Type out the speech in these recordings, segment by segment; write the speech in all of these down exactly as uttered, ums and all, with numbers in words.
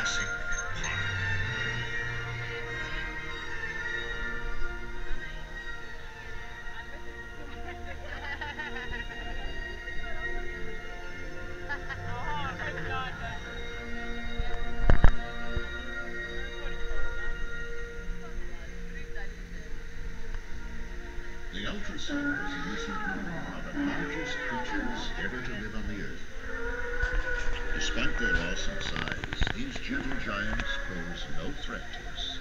Classic One. The ultrasound is recently one of the largest creatures ever to live on the earth. Despite their loss of size, these gentle giants pose no threat to us.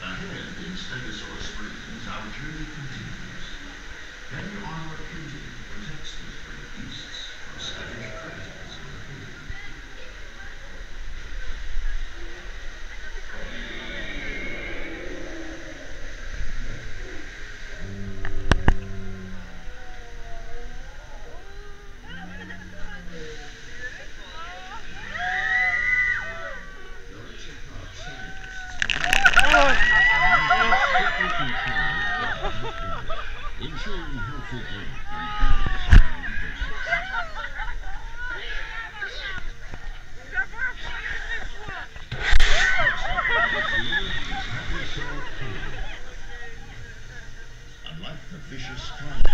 Ahead in Stegosaurus Springs, our journey continues. Vanuatu Beauty protects these great beasts from savage predators. Ensuring healthy air and unlike the vicious climate,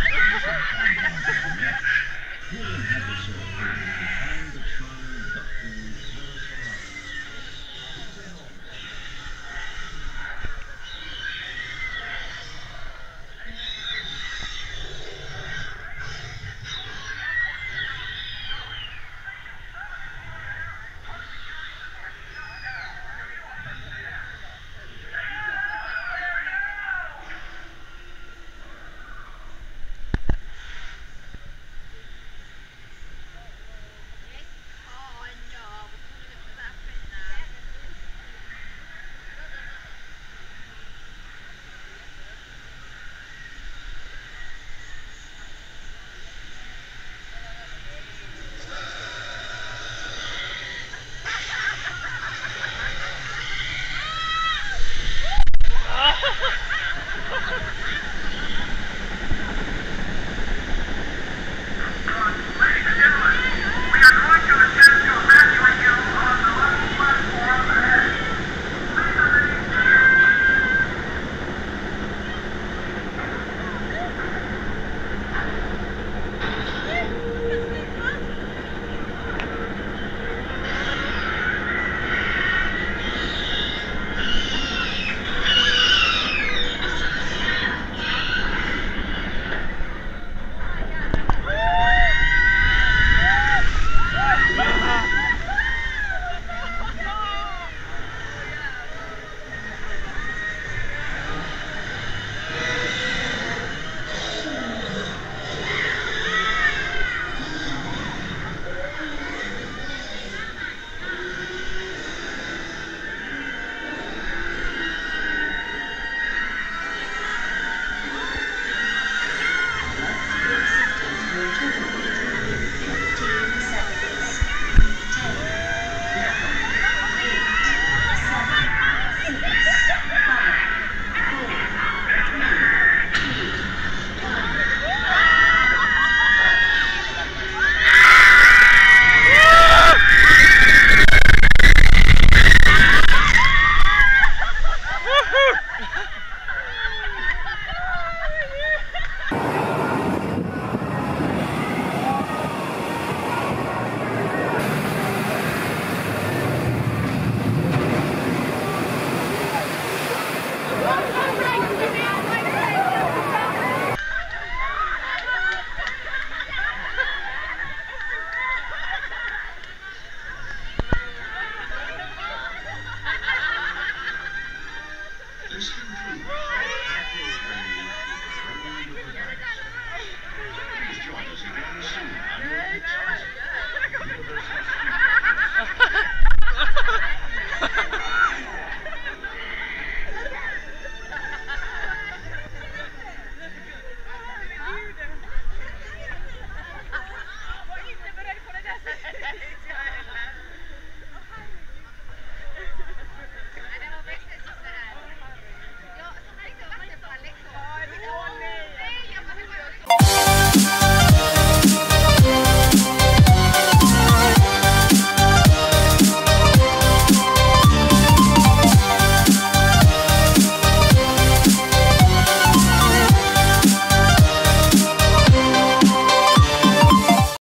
behind the